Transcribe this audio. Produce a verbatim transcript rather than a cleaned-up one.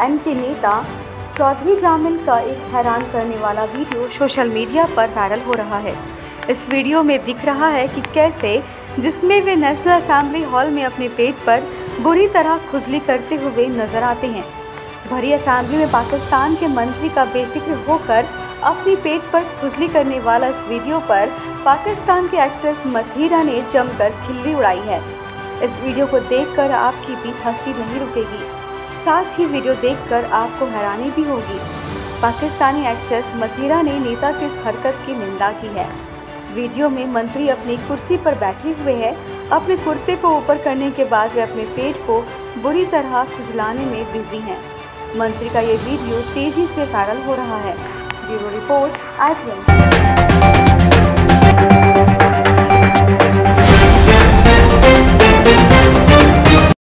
M के नेता चौधरी जामिल का एक हैरान करने वाला वीडियो सोशल मीडिया पर वायरल हो रहा है। इस वीडियो में दिख रहा है कि कैसे जिसमें वे नेशनल असेंबली हॉल में अपने पेट पर बुरी तरह खुजली करते हुए नजर आते हैं। भरी असेंबली में पाकिस्तान के मंत्री का बेफिक्र होकर अपनी पेट पर खुजली करने वाला इस वीडियो पर पाकिस्तान की एक्ट्रेस मथीरा ने जमकर खिल्ली उड़ाई है। इस वीडियो को देखकर आपकी भी हंसी नहीं रुकेगी, साथ ही वीडियो देखकर आपको हैरानी भी होगी। पाकिस्तानी एक्ट्रेस मथीरा ने नेता की इस हरकत की निंदा की है। वीडियो में मंत्री अपनी कुर्सी पर बैठे हुए है। अपने कुर्ते को ऊपर करने के बाद वे अपने पेट को बुरी तरह खुजलाने में बिजी हैं। मंत्री का ये वीडियो तेजी से वायरल हो रहा है। ब्यूरो रिपोर्ट आई।